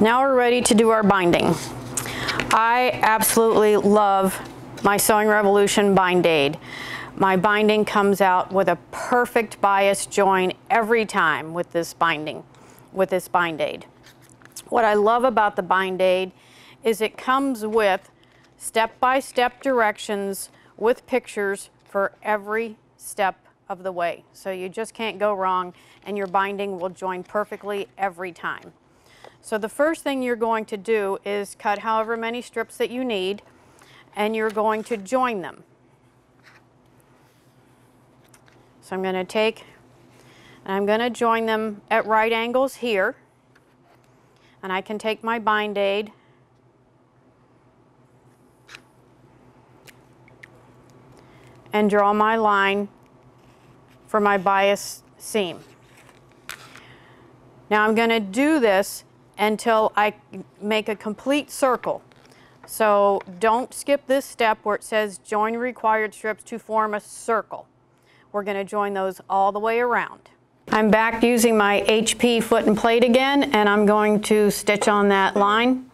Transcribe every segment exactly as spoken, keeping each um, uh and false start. Now we're ready to do our binding. I absolutely love my Sewing Revolution Bind Aid. My binding comes out with a perfect bias join every time with this binding, with this Bind Aid. What I love about the Bind Aid is it comes with step-by-step directions with pictures for every step of the way. So you just can't go wrong, and your binding will join perfectly every time. So the first thing you're going to do is cut however many strips that you need, and you're going to join them. So I'm going to take, and I'm going to join them at right angles here, and I can take my Bind Aid and draw my line for my bias seam. Now I'm going to do this until I make a complete circle. So don't skip this step where it says join required strips to form a circle. We're going to join those all the way around. I'm back using my H P foot and plate again, and I'm going to stitch on that line.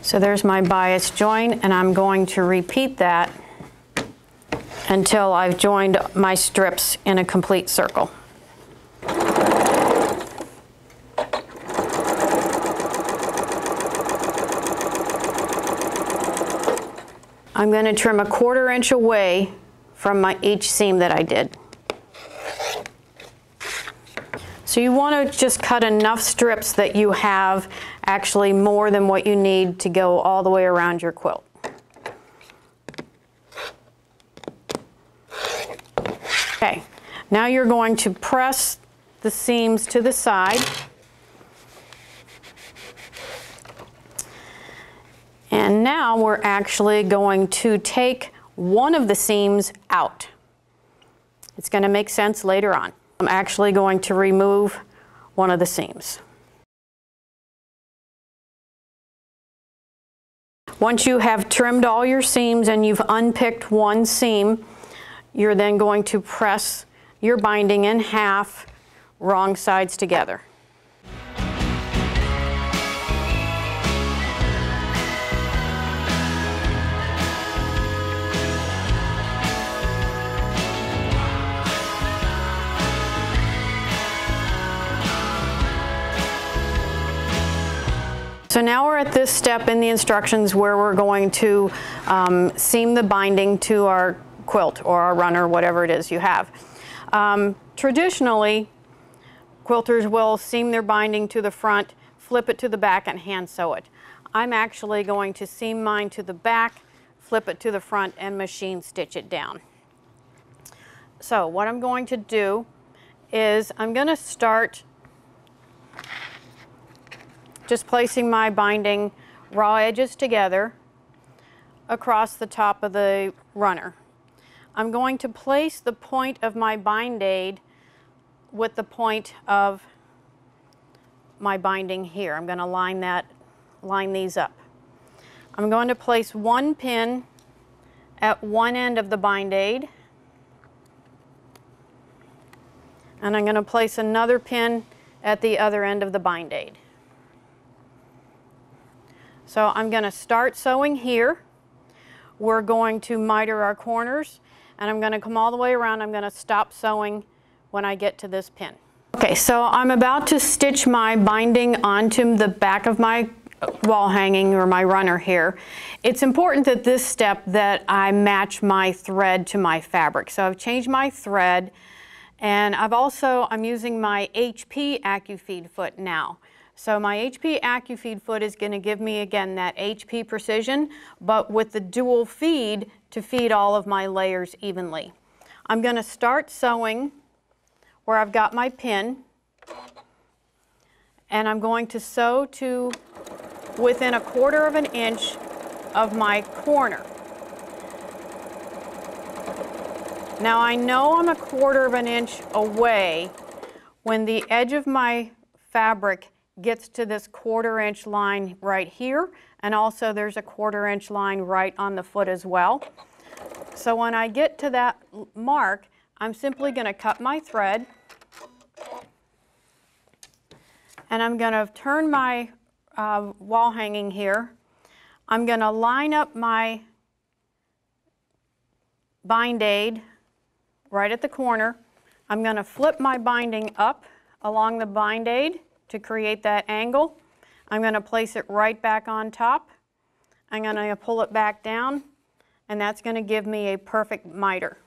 So there's my bias join, and I'm going to repeat that until I've joined my strips in a complete circle. I'm going to trim a quarter inch away from my each seam that I did. So you want to just cut enough strips that you have actually more than what you need to go all the way around your quilt. Okay, now you're going to press the seams to the side. And now we're actually going to take one of the seams out. It's going to make sense later on. I'm actually going to remove one of the seams. Once you have trimmed all your seams and you've unpicked one seam, you're then going to press your binding in half, wrong sides together. So now we're at this step in the instructions where we're going to um, seam the binding to our quilt or our runner, whatever it is you have. Um, traditionally, quilters will seam their binding to the front, flip it to the back, and hand sew it. I'm actually going to seam mine to the back, flip it to the front, and machine stitch it down. So what I'm going to do is I'm going to start just placing my binding raw edges together across the top of the runner. I'm going to place the point of my Bind Aid with the point of my binding here. I'm going to line that, line these up. I'm going to place one pin at one end of the Bind Aid, and I'm going to place another pin at the other end of the Bind Aid. So I'm going to start sewing here. We're going to miter our corners, and I'm going to come all the way around. I'm going to stop sewing when I get to this pin. Okay, so I'm about to stitch my binding onto the back of my wall hanging or my runner here. It's important that this step that I match my thread to my fabric. So I've changed my thread, and I've also, I'm using my H P AccuFeed foot now. So my H P AccuFeed foot is going to give me again that H P Precision, but with the dual feed to feed all of my layers evenly. I'm going to start sewing where I've got my pin, and I'm going to sew to within a quarter of an inch of my corner. Now I know I'm a quarter of an inch away when the edge of my fabric gets to this quarter inch line right here, and also there's a quarter inch line right on the foot as well. So when I get to that mark, I'm simply going to cut my thread, and I'm going to turn my uh, wall hanging here. I'm going to line up my bind aid right at the corner. I'm going to flip my binding up along the bind aid to create that angle. I'm going to place it right back on top. I'm going to pull it back down, and that's going to give me a perfect miter.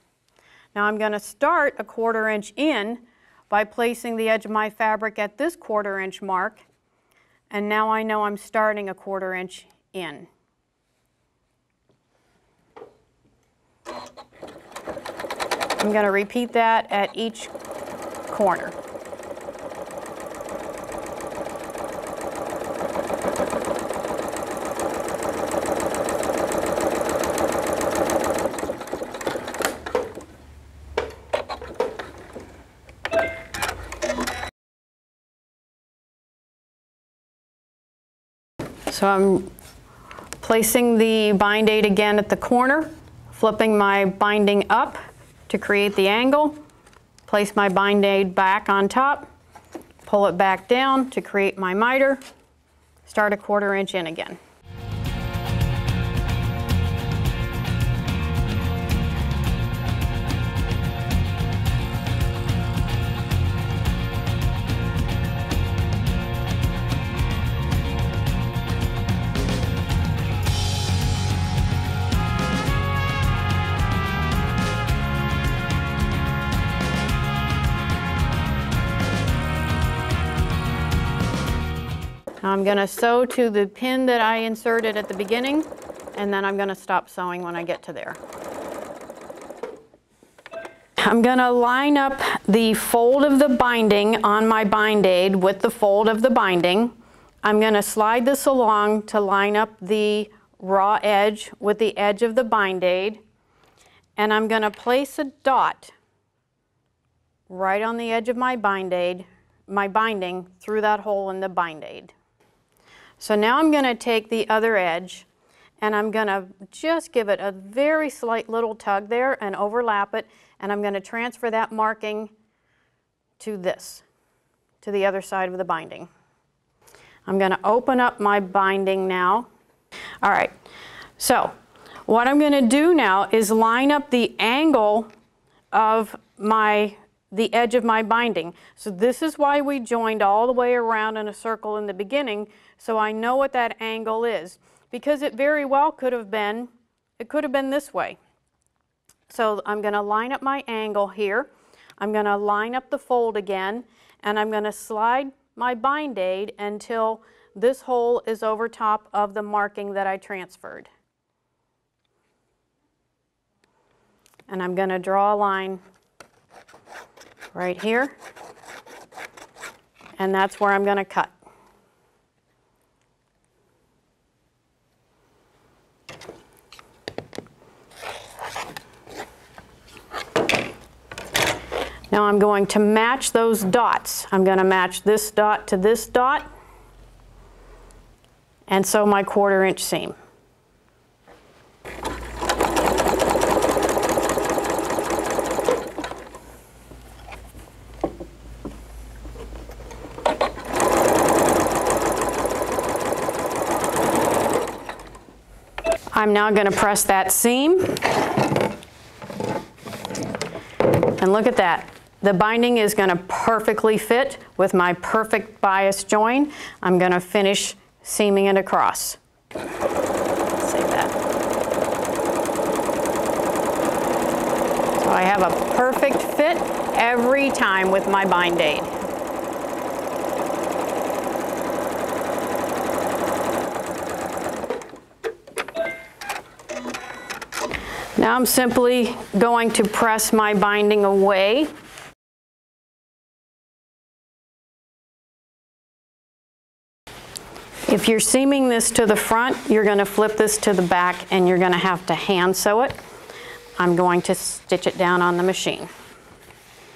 Now I'm going to start a quarter inch in by placing the edge of my fabric at this quarter inch mark, and now I know I'm starting a quarter inch in. I'm going to repeat that at each corner. So I'm placing the bind aid again at the corner, flipping my binding up to create the angle, place my bind aid back on top, pull it back down to create my miter, start a quarter inch in again. I'm going to sew to the pin that I inserted at the beginning, and then I'm going to stop sewing when I get to there. I'm going to line up the fold of the binding on my bind aid with the fold of the binding. I'm going to slide this along to line up the raw edge with the edge of the bind aid, and I'm going to place a dot right on the edge of my bind aid, my binding, through that hole in the bind aid. So now I'm going to take the other edge, and I'm going to just give it a very slight little tug there and overlap it, and I'm going to transfer that marking to this, to the other side of the binding. I'm going to open up my binding now. All right, so what I'm going to do now is line up the angle of my the edge of my binding. So this is why we joined all the way around in a circle in the beginning, so I know what that angle is, because it very well could have been, it could have been this way. So I'm going to line up my angle here, I'm going to line up the fold again, and I'm going to slide my bind aid until this hole is over top of the marking that I transferred. And I'm going to draw a line right here, and that's where I'm going to cut. Now I'm going to match those dots. I'm going to match this dot to this dot, and sew my quarter inch seam. I'm now going to press that seam, and look at that. The binding is going to perfectly fit with my perfect bias join. I'm going to finish seaming it across. Save that. So I have a perfect fit every time with my bind aid. Now I'm simply going to press my binding away. If you're seaming this to the front, you're going to flip this to the back, and you're going to have to hand sew it. I'm going to stitch it down on the machine.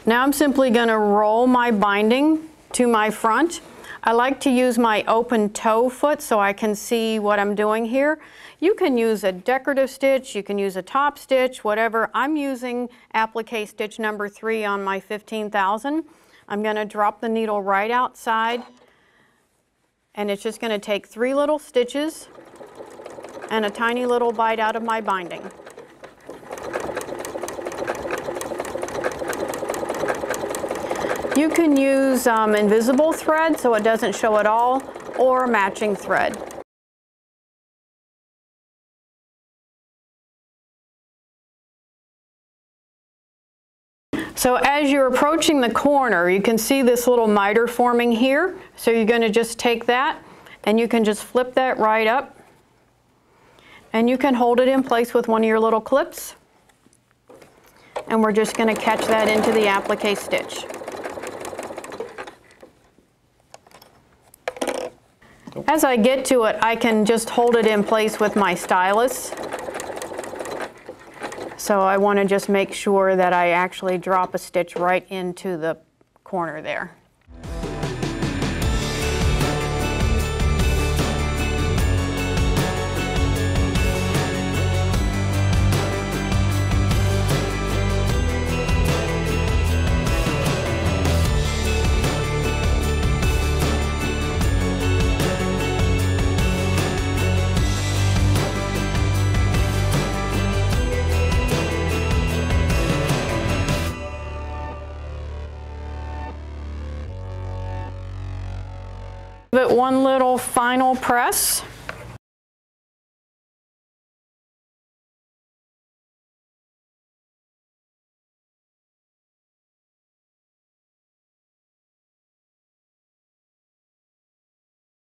Now I'm simply going to roll my binding to my front, I like to use my open toe foot so I can see what I'm doing here. You can use a decorative stitch, you can use a top stitch, whatever. I'm using applique stitch number three on my fifteen thousand. I'm going to drop the needle right outside, and it's just going to take three little stitches and a tiny little bite out of my binding. You can use um, invisible thread so it doesn't show at all, or matching thread. So as you're approaching the corner, you can see this little miter forming here. So you're going to just take that and you can just flip that right up, and you can hold it in place with one of your little clips, and we're just going to catch that into the applique stitch. As I get to it, I can just hold it in place with my stylus. So I want to just make sure that I actually drop a stitch right into the corner there. One little final press.